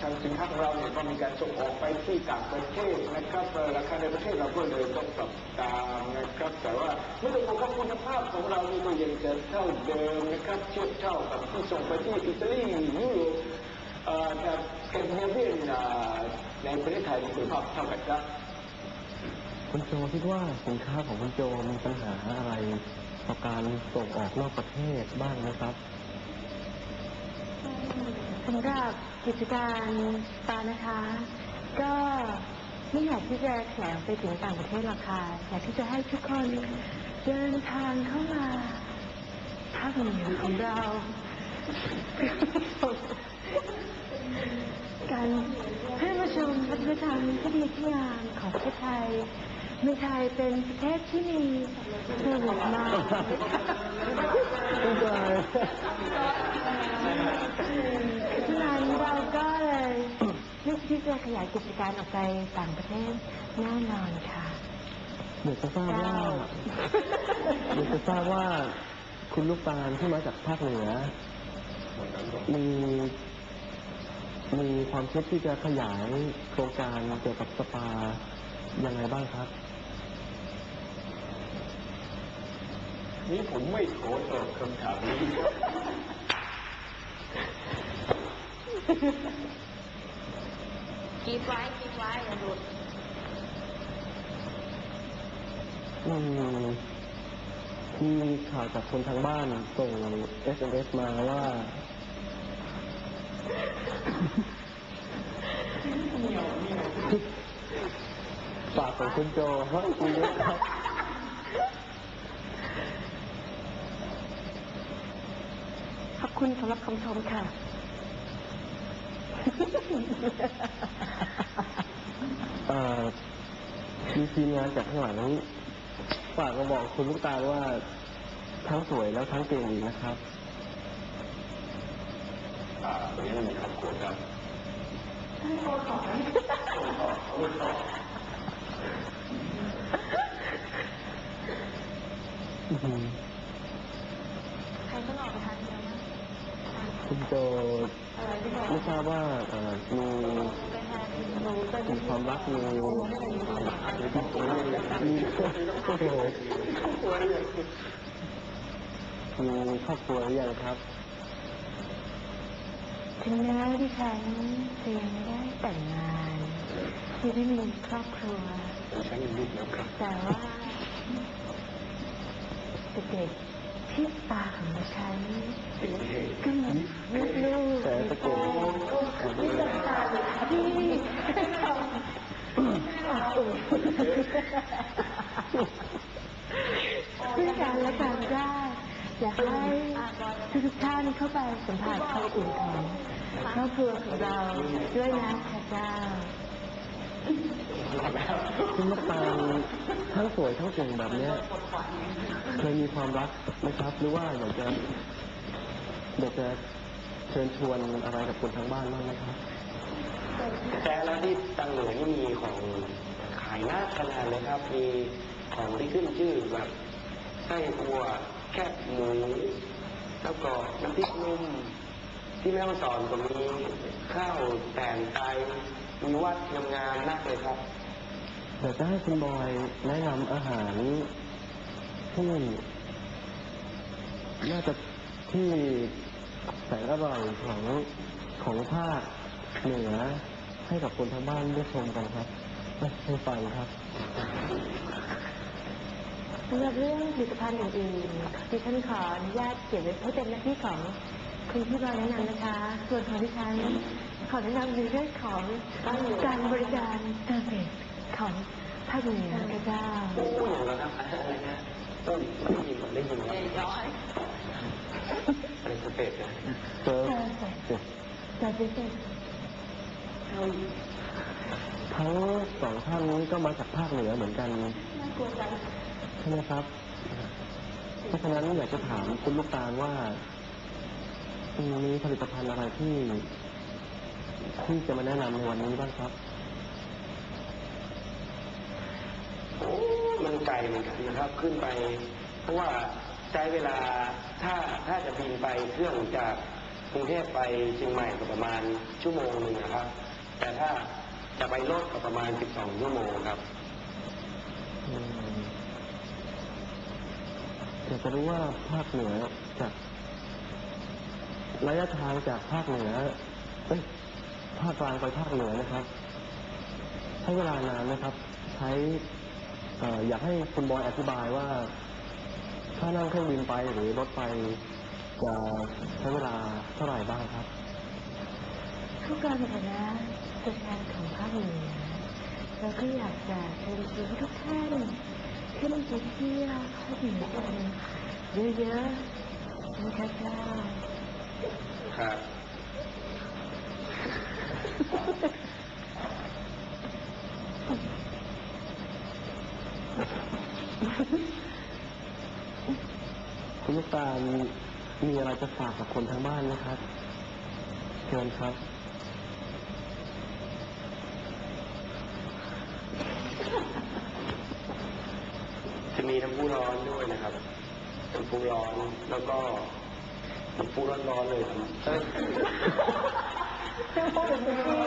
ทางสินค้าของเราเนี่ยก็มีการส่งออกไปที่ต่างประเทศนะครับราคาในประเทศเราก็เลยต้องปรับตามนะครับแต่ว่าเมื่อรวมกับคุณภาพของเรานี่ก็ยังจะเท่าเดิมนะครับเทียบเท่ากับที่ส่งไปที่อิตาลียุโรปแต่แคนาดาในประเทศไทยคุณภาพเท่ากันครับคุณโจคิดว่าสินค้าของคุณโจมีปัญหาอะไรต่อการส่งออกนอกประเทศบ้างนะครับสำหรับกิจการตานะคะก็ไม่อยากที่จะแข่งไปถึงต่างประเทศหรอกค่ะอยากที่จะให้ทุกคนเดินทางเข้ามาภาคเหนือของเราการเพื่อมาชมวัฒนธรรมที่ดีงามของประเทศไทยเมืองไทยเป็นประเทศที่มีเสน่ห์มากร้านเราก็เลยเลือกที่จะขยายกิจการออกไปต่างประเทศแน่นอนค่ะเดี๋ยวจะทราบว่าคุณลูกตาลที่มาจากภาคเหนือมีความคิดที่จะขยายโครงการเกี่ยวกับสปายังไงบ้างครับนี่ผมไม่ขอตอบคำถามนี้คิดไว้นะดูที่ข่าวจากคนทางบ้านส่ง SMS มาว่าปากของคุณโจครับคุณโจครับขอบคุณสำหรับคำชมค่ะมีทีมงานจากข้างหลังฝากมาบอกคุณลูกตาลว่า ทั้งสวยแล้วทั้งเก่งอีกนะครับตัวนี้มีคำขวดครับใครต้องออกไปทานเยอะมากคุณโจไม่ทราบว่ามีความรักมีครอบครัวหรือยังครับถึงแม้ที่ฉันจะยังไม่ได้แต่งงานคือได้มีครอบครัวแต่ว่าเด็กๆที่ตาของฉันก็เหมือนลูกๆแต่ตะโกนที่ตาที่ด้วยกันและกันได้อยากให้ทุกท่านเข้าไปสัมผัสความอุ่นของครอบครัวของเราด้วยนะพระเจ้าคุณลูกตาทั้งสวยทั้งเก่งแบบนี้เคยมีความรักไหมครับหรือว่าอยากจะเชิญชวนอะไรกับคนทั้งบ้านบ้างไหมครับแต่แล้วที่ตังเหลือนี่มีของขายหน้าขนาดเลยครับมีของที่ขึ้นชื่อแบบไส้อัวแคบหมูแล้วก็น้ำพริกนุ่มที่แม่สอนก็มีข้าวแต่งไตมีวัดงานนักเลยครับเดี๋ยวจะให้คุณบอยแนะนำอาหารที่น่าจะที่แสนอร่อยของภาคเหนือให้กับคนทั้งบ้านได้ชมกันครับให้ฟังครับสำหรับเรื่องผลิตภัณฑ์อื่นๆดิฉันขออนุญาตเขียนไว้ให้เป็นหน้าที่ของคุณพี่บอยแนะนำนะคะส่วนของดิฉันขอแนะนำในเรื่องของการบริการเซอร์วิสของภาคเหนือพระเจ้าต้องได้ยินย้อยอะไรเซอร์วิสทั้งสองท่านนี้ก็มาจากภาคเหนือเหมือนกันใช่ไหมครับเพราะฉะนั้นอยากจะถามคุณลูกตาลว่ามีผลิตภัณฑ์อะไรที่จะมาแนะนำในวันนี้บ้างครับมันไกลเหมือนกันนะครับขึ้นไปเพราะว่าใช้เวลาถ้าจะบินไปเครื่องจากกรุงเทพไปเชียงใหม่ก็ประมาณชั่วโมงหนึ่งนะครับแต่ถ้าจะไปรถก็ประมาณ12ชั่วโมงครับอยากจะรู้ว่าภาคเหนือจากระยะทางจากภาคเหนือภาคกลางไปภาคเหนือนะครับใช้เวลานานนะครับใช้อยากให้คุณบอยอธิบายว่าถ้านั่งเครื่องบินไปหรือรถไปจะใช้เวลาเท่าไหร่บ้างครับผู้การในฐานะตัวแทนของภาคเหนือเราก็อยากจะเชิญชวนทุกท่านขึ้นไปเที่ยวภาคเหนือกันเยอะๆนะคะเจ้าครับคุณลูกตาลมีอะไรจะฝากกับคนทั้งบ้านนะครับเชิญครับจะมีน้ำพุร้อนด้วยนะครับน้ำพุร้อนแล้วก็น้ำพุร้อนๆเลยไปไม่ไ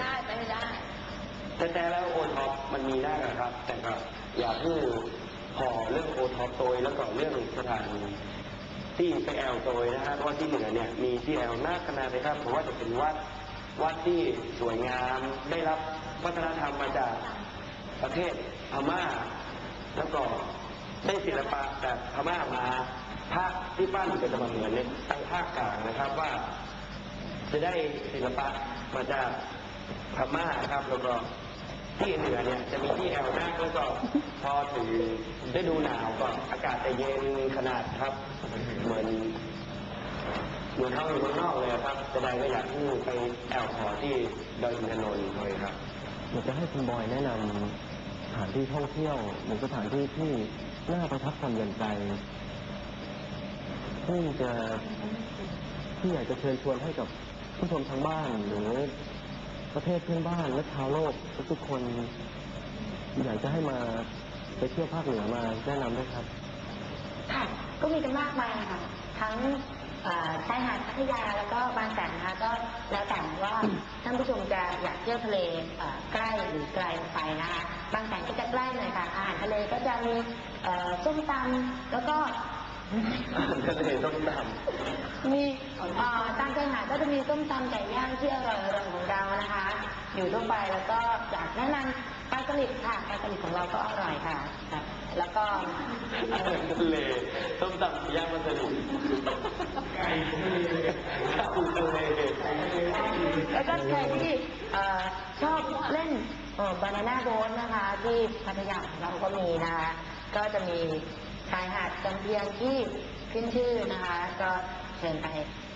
ด้แต่แล้วโอท็อปมันมีได้นะครับแต่ก็อย่าพูดห่อเรื่องโอท็อปโดยแล้วก็เรื่องสถานที่ไปแอลโดยนะฮะเพราะที่เหนือเนี่ยมีที่แอลน่าขนาดเลยครับเพราะว่าจะเป็นวัดที่สวยงามได้รับวัฒนธรรมมาจากประเทศพม่าแล้วก็ได้ศิลปะจากพม่ามาภาคที่บ้านก็จะมาเหมือนในทางภาคกลางนะครับว่าจะได้ศิลปะมาจากพม่าครับแล้วก็ที่เหนือเนี่ยจะมีที่แอลนักแล้วก็พอถึงฤดูหนาวก็อากาศจะเย็นขนาดครับเหมือน เหมือนเขาอยู่เมืองนอกเลยครับจะได้ก็อยากที่ไปแอลขอที่ดอยอินทนนท์เลยครับอยากจะให้คุณบอยแนะนำสถานที่ท่องเที่ยวหรือสถานที่ที่น่าประทับความเย็นใจที่อยากจะเชิญชวนให้กับผู้ชมทางบ้านหรือประเทศเพื่อนบ้านและชาวโลกทุกคนอยากจะให้มาไปเที่ยวภาคเหนือมาแนะนำด้วยครับค่ะก็มีกันมากมายค่ะทั้งชายหาดพัทยาแล้วก็บางแสนนะคะก็แล้วแต่ว่าท่านผู้ชมจะอยากเที่ยวทะเลใกล้หรือไกลไปนะคะบางแสนก็จะใกล้หน่อยค่ะอาหารทะเลก็จะมีส้มตำแล้วก็มีตามใจหาดก็จะมีต้มตำไก่ย่างที่อร่อยของเรานะคะอยู่ทั่วไปแล้วก็อยากแนะนำปลาสลิดค่ะปลาสลิดของเราก็อร่อยค่ะแล้วก็อาหารทะเลต้มตำย่างปลาสลิดไก่ทะเลแล้วก็ใครที่ชอบเล่นบานาน่าโบ๊ทนะคะที่พัทยาเราก็มีนะคะก็จะมีชายหาดจำเพียงที่ขึ้นชื่อนะคะก็เชิญไป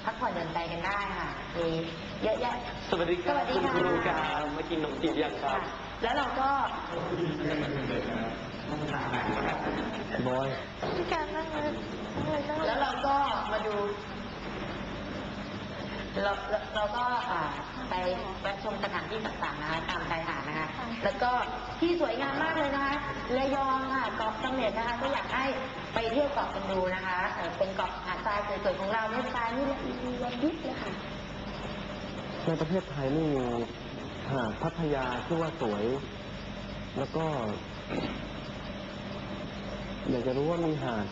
พักผ่อนเดินไปกันได้ค่ะมีเยอะแยะสวัสดีค่ะคุณครูการมากินขนมจีบยังครับแล้วเราก็บอยการนั่งเลยแล้วเราก็มาดูเราก็ไปแวะชมสถานที่ต่างๆนะคะตามชายหาดนะคะแล้วก็ที่สวยงามมากเลยนะคะระยองค่ะเกาะเสม็ดนะคะก็อยากให้ไปเที่ยวเกาะกันดูนะคะเป็นเกาะหาดทรายสวยๆของเราเนี่ยทรายนี่ละเอียดยิบเลยค่ะในประเทศไทยนี่มีหาดพัทยาที่ว่าสวยแล้วก็อยากจะรู้ว่ามีหาด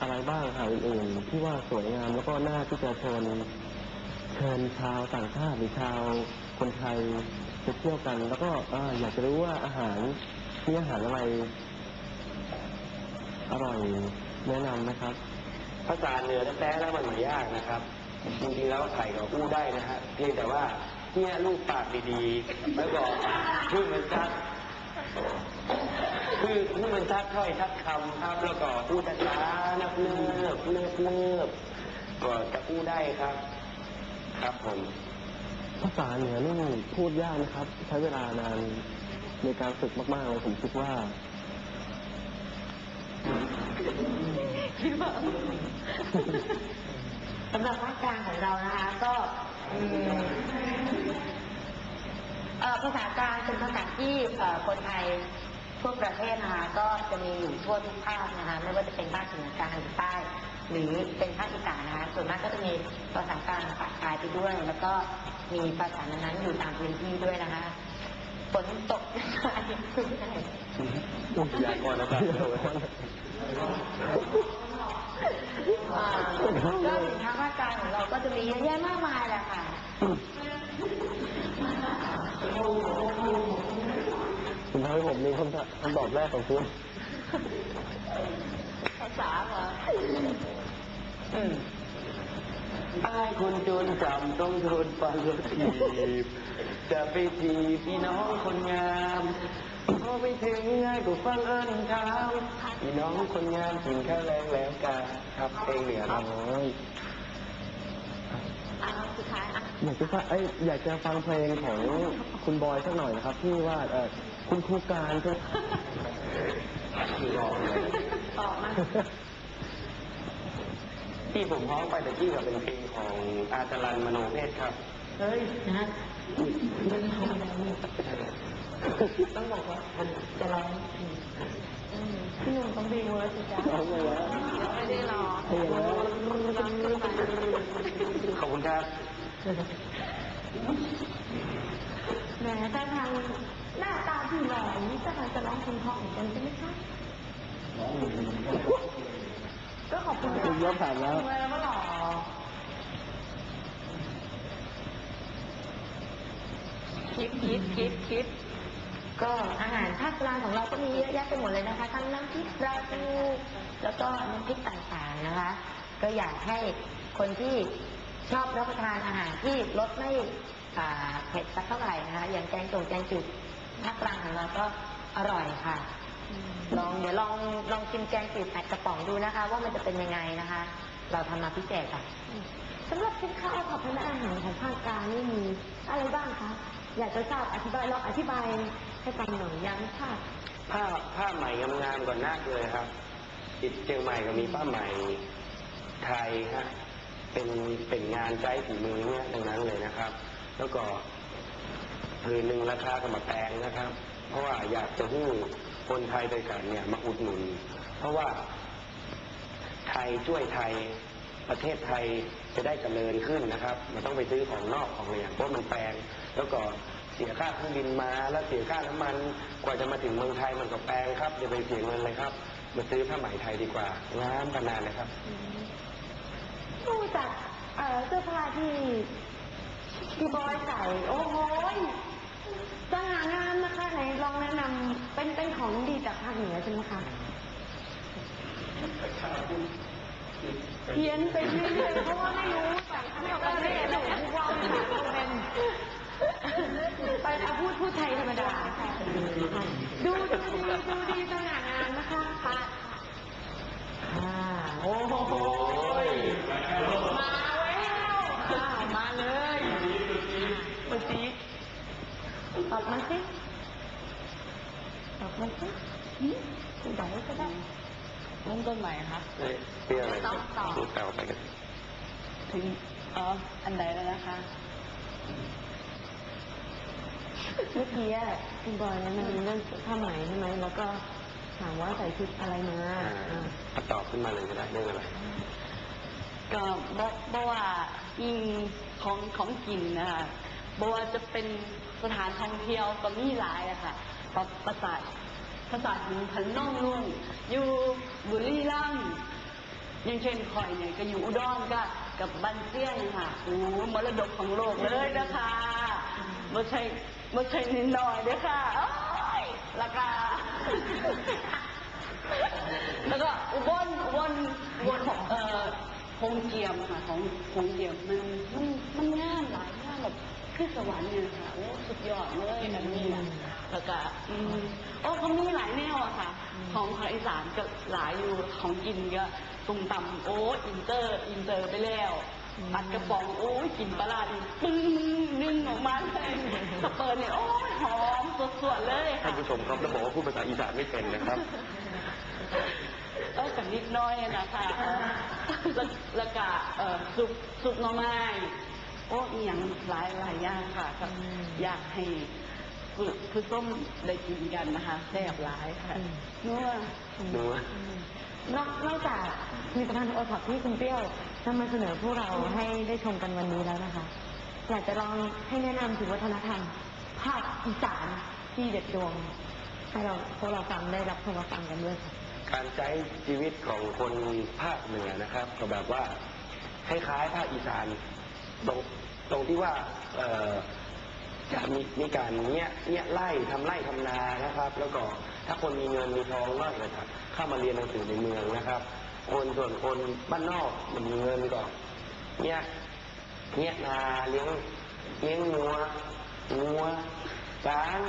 อะไรบ้างหาดอื่นๆที่ว่าสวยงามแล้วก็น่าที่จะเชิญชาวต่างชาติหรือชาวคนไทยไปเที่ยวกันแล้วก็อยากจะรู้ว่าอาหารที่อาหารอะไรอร่อยแนะนำนะครับภาษาเหนือแท้ๆแล้วมันยากนะครับจริงๆแล้วไทยก็พูดได้นะฮะเพียงแต่ว่าเนี่ยลูกปากดีๆแล้วก็ชื่อมันชัดคือมันชัดถ้อยชัดคำครับแล้วก็พูดช้าๆนับเลิกก็จะพูดได้ครับครับผมภาษาเหนือนี่พูดยากนะครับใช้เวลานานในการฝึกมากๆเลยผมคิดว่าสำหรับภาคกลางของเรานะคะก็ภาษากลางเป็นภาษาที่คนไทยทั่วประเทศนะคะก็จะมีอยู่ทั่วทุกภาคนะคะไม่ว่าจะเป็นภาคเหนือกลางหรือใต้หรือเป็นภาคอีสานนะคะส่วนมากก็จะมีภาษากลางปะปายไปด้วยแล้วก็มีภาษานั้นอยู่ตามพื้นที่ด้วยนะคะฝนตกยากก่อนนะครับก็ถึงทางภาคกลางของเราก็จะมีเยอะแยะมากมายแหละค่ะคุณทำให้ผมมีคำตอบแรกของคุณภาษาเหรอไอ้คนจนจำต้องโดนฟันรถถีบจะไปจีบพี่น้องคนงามพอไปถึงง่ายกว่าฟังเอิญถามพี่น้องคนงามกินข้าวแรงแล้วกันครับเองเหนือน้อยอยากจะฟังเพลงของคุณบอยสักหน่อยนะครับที่ว่าคุณครูการจะตอบมาที่ผมร้องไปแต่ที่กับเป็นเพลงของอาจารย์มโนเพชรครับเฮ้ยนะต้องบอกว่าจะร้องพี่หนุ่มต้องดีเวอร์สิจ๊ะไม่ได้ร้องขอบคุณครับแหมท่าทางหน้าตาที่หล่อนี่ท่าทางจะร้องคนท้องกันใช่ไหมคะก็ขอบคุณครับย้อนถามแล้วว่าหล่อคิดก็อาหารภาคกลางของเราก็มีเยอะแยะไปหมดเลยนะคะทั้งน้ำพริกปลาทูแล้วก็น้ำพริกต่างๆนะคะก็อยากให้คนที่ชอบรับประทานอาหารที่รสไม่เผ็ดสักเท่าไหร่นะคะอย่างแกงจืดภาคกลางของเราก็อร่อยค่ะลองเดี๋ยวลองกินแกงจืดใส่กระป๋องดูนะคะว่ามันจะเป็นยังไงนะคะ เราทำมาพิเศษค่ะสำหรับสินค้าขอบพนักอาหารของภาคกลางนี่มีอะไรบ้างคะอยากจะทราบอธิบายลองอธิบายให้ฟังหน่อยยังค่ะผ้าไหมงามๆก่อนหน้าเลยครับที่เชียงใหม่ก็มีผ้าไหมไทยฮะเป็นงานใช้ฝีมือเนี่ยทั้งนั้นเลยนะครับแล้วก็ผืนหนึ่งราคาก็มาแพงนะครับเพราะว่าอยากจะให้คนไทยด้วยกันเนี่ยมาอุดหนุนเพราะว่าไทยช่วยไทยประเทศไทยจะได้เจริญขึ้นนะครับมันต้องไปซื้อของนอกของอะไรอย่างเพราะมันแพงแล้วก็เสียค่าเครื่องบินมาแล้วเสียค่าน้ำมันกว่าจะมาถึงเมืองไทยมันก็แพงครับอย่าไปเสียเงินเลยครับมาซื้อผ้าไหมไทยดีกว่างามขนาดเลยครับดูจากเสื้อผ้าที่พี่บอยใส่โอ้โหสง่างามนะคะไหนลองแนะนำเป็นของดีจากภาคเหนือใช่ไหมคะเพี้ยนไปเรื่อยๆเพราะว่าไม่รู้จากไม่ออกไม่ได้หนูว่าเป็นไปเอาพูดไทยธรรมดาดูดีสง่างามนะคะค่ะโอ้โหมาแล้วมาเลยออกมาสิคุณบอกว่าก็ได้เริ่มต้นใหม่ค่ะเรื่องอะไรต่อไปกันถึงอันใดแล้วนะคะเมื่อกี้คุณบอยนั้นมันเรื่องผ้าไหมใช่ไหมแล้วก็ถามว่าใส่ชุดอะไรมาตอบขึ้นมาเลยก็ได้เรื่องอะไรก็บอกว่าของกินนะคะบอกว่าจะเป็นสถานท่องเที่ยวก็มีหลายอะค่ะประสาทหินพันน่องนุ่งอยู่บุรีรัมย์อย่างเช่นข่อยเนี่ยก็อยู่อุดรก็กับบันเซียงค่ะโอ้มรดกของโลกเลยนะคะไม่ใช่นิดหน่อยด้วยค่ะราคาแล้วก็อุบลคงเกียมค่ะของคงเกียมมันง่ายหลายง่ายแบบคือสวรรค์เนี่ยค่ะโอ้สุดยอดเลยแบบนี้แล้วก็โอ้เขามีหลายแนวอะค่ะของภาคอีสานก็หลายอยู่ของกินก็ตุ่มต่ำโอ้อินเตอร์ไปแล้วอัดกระป๋องโอ้กลิ่นปลาดิบปึ้งนึ่งออกมาเลยสเปิร์เนี่ยโอ้หอมสดๆเลยค่ะท่านผู้ชมครับแล้วบอกว่าพูดภาษาอีสานไม่เป็นนะครับกับนิดน้อยนะคะแล้วก็ซุปหน่อไม้โอ้อย่างหลายอย่างค่ะอยากให้คือส้มได้กินกันนะคะแซ่บหลายค่ะนอกจากมีผลิตภัณฑ์โอท็อปที่คุณเปรี้ยวนำมาเสนอพวกเราให้ได้ชมกันวันนี้แล้วนะคะอยากจะลองให้แนะนำถึงวัฒนธรรมภาคอีสานที่เด็ดดวงให้เราพวกเราฟังได้รับชมฟังกันด้วยการใช้ชีวิตของคนภาคเหนือนะครับก็แบบว่าคล้ายๆภาคอีสานตรงที่ว่าจะมีการเนี้ยทำไร่ทำนานะครับแล้วก็ถ้าคนมีเงินมีทองมากเลยครับเข้ามาเรียนหนังสือในเมืองนะครับส่วนคนบ้านนอกมันมีเงินก็เนี้ยนาเลี้ยงงัวช้าง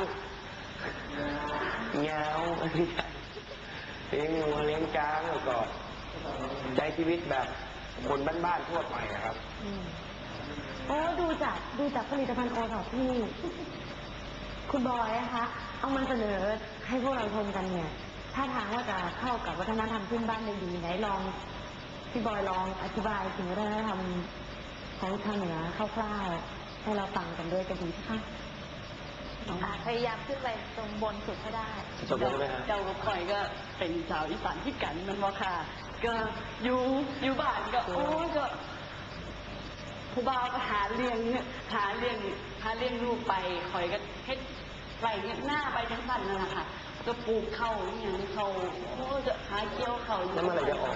เงาเลี้ยงงัวเลี้ยงช้างแล้วก็ใช้ชีวิตแบบคนบ้านๆทั่วไปนะครับโอ้ดูจากผลิตภัณฑ์โอท็อปที่คุณบอยนะคะเอามันเสนอให้พวกเราชมกันเนี่ยท่าทางว่าจะเข้ากับวัฒนธรรมพื้นบ้านได้ดีไหนลองพี่บอยลองอธิบายถึงวัฒนธรรมของทางเหนือคร่าวๆให้เราฟังกันด้วยกันดีค่ะพยายามขึ้นไปตรงบนสุดก็ได้เจ้ากับข่อยก็เป็นสาวอีสานที่กันมันว่าค่ะก็อยู่บ้านก็โอ้ก็ผู้บ่าวก็หาเลี้ยงลูกไปคอยก็เฮ็ดไรเงี้ยหน้าไปทั้งสั้นนั่นแหละค่ะก็ปลูกข้าวอย่างเขาจะหาเกี่ยวเขาแล้วเมื่อไรจะออก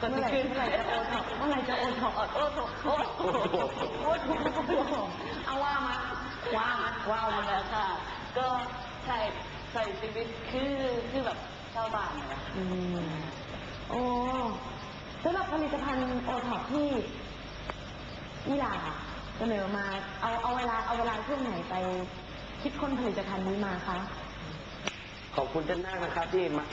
ก็จะขึ้นเมื่อไรจะโอท็อปเอาว่ามาแล้วค่ะก็ใส่ชีวิตคือแบบชาวบ้านนะโอ้สำหรับผลิตภัณฑ์โอท็อปที่นี่ล่ะเสนอมาเอาเวลาช่วงไหนไปคิดค้นผลิตภัณฑ์นี้มาคะขอบคุณท่านมากนะครับที่มา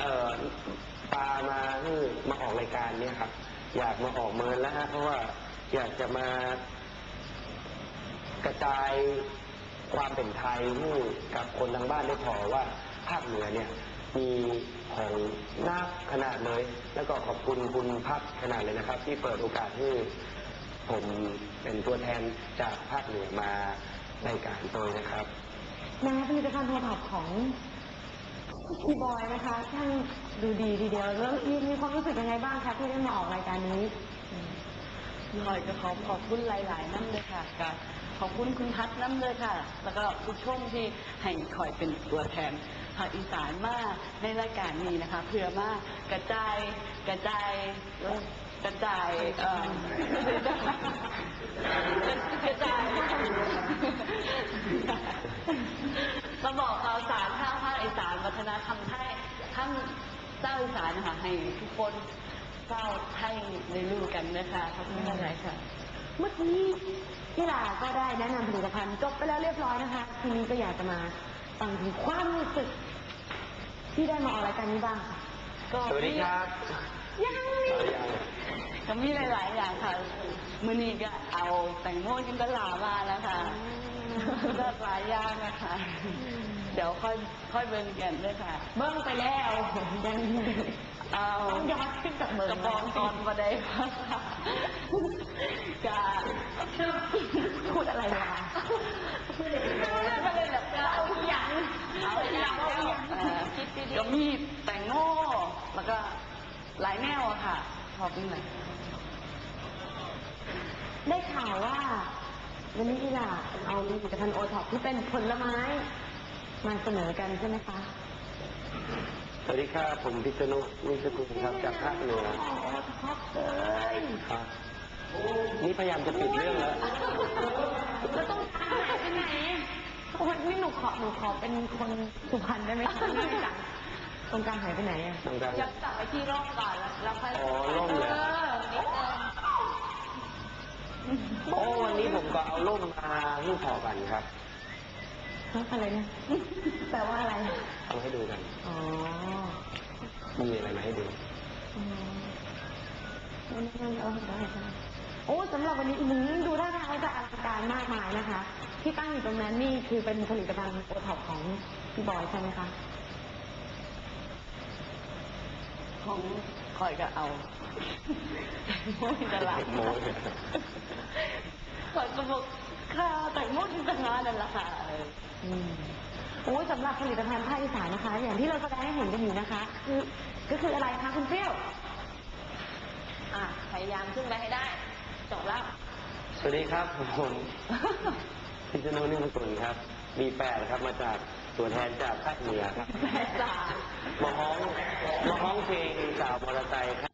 ออกรายการนี้ครับ อยากมาออกเมินแล้วฮะเพราะว่าอยากจะมากระจายความเป็นไทยให้กับคนทางบ้านได้พอว่าภาคเหนือเนี่ยมีของน่าขนาดเลยแล้วก็ขอบคุณคุณพักขนาดเลยนะครับที่เปิดโอกาสให้ผมเป็นตัวแทนจากภาคเหนือมาในการโดยนะครับผลิตภัณฑ์โทรทัศน์ของพี่บอยนะคะท่านดูดีทีเดียวแล้วมีความรู้สึกยังไงบ้างคะที่ได้มาออกรายการนี้หน่อยก็ขอบคุณหลายๆน้ำเลยค่ะกับขอบคุณคุณพัฒน์น้ำเลยค่ะแล้วก็ผู้ชมที่ให้คอยเป็นตัวแทนภาคอีสานมาในรายการนี้นะคะเพื่อมากระจายมาบอกข่าวสารข้าวภาคอีสานวัฒนธรรมไทยทั้งเจ้าอีสานนะคะให้ทุกคนเจ้าไทยในรู้กันนะคะขอบคุณหลายค่ะเมื่อกี้พี่ลาก็ได้แนะนำผลิตภัณฑ์จบไปแล้วเรียบร้อยนะคะทีนี้ก็อยากจะมาฟังถึงความรู้สึกที่ได้มาออกรายการนี้บ้างค่ะสวัสดีครับยังก็มีหลายๆอย่างค่ะมื้อนี้ก็เอาแตงโมกินกะลามาแล้วค่ะหลายอย่างนะคะเดี๋ยวค่อยเบิ่งกันด้วยค่ะเบิ่งไปแล้วยังต้องย้อนขึ้นจากเบิ่งกระบองตอนประเดี๋ยวจะพูดอะไรล่ะก็เลยแบบเอาอย่างคิดดีๆก็มีแตงโมแล้วก็หลายแนวอะค่ะพอเป็นไงได้ข่าวว่าวันนี้ล่ะเอาผลิตภัณฑ์โอท็อปที่เป็นผลไม้มาเสนอกันใช่ไหมคะสวัสดีค่ะผมพิษณุนิสกุลครับจากภาคเหนือครับเลยครับนี่พยายามจะปิดเรื่องแล้วเราต้องหาไปไหนวันนี้หนูขอเป็นคนสุพรรณได้ไหมคะตรงกลางหายไปไหนอะตรงกลางจับไปที่ร่องก่อนแล้วค่อยอ๋อร่องเลยโอ้วันนี้ผมก็เอาร่มมาให้พอกันครับอะไรนะแปลว่าอะไรเอาให้ดูกันอ๋อมีอะไรมาให้ดูนั่นเอาได้ค่ะโอ้สำหรับวันนี้มึงดูได้ค่ะจะอลังการมากมายนะคะที่ตั้งอยู่ตรงนั้นนี่คือเป็นผลิตภัณฑ์โอท็อปของพี่บอยใช่ไหมคะของคอยก็เอาคอยก็บอกค่ะแต่งโมจิสังหารนั่นแหละค่ะโอ้สำหรับผลิตภัณฑ์ภาคอีสานนะคะอย่างที่เราแสดงให้เห็นกันอยู่นะคะก็คืออะไรคะคุณเปี้ยวพยายามขึ้นไปให้ได้จบแล้วสวัสดีครับผมพิชโนนิมกุลครับมีแปดครับมาจากตัวแทนจากภาคเหนือครับมาฮ้องเพลงสาวมอเตอร์ไซค์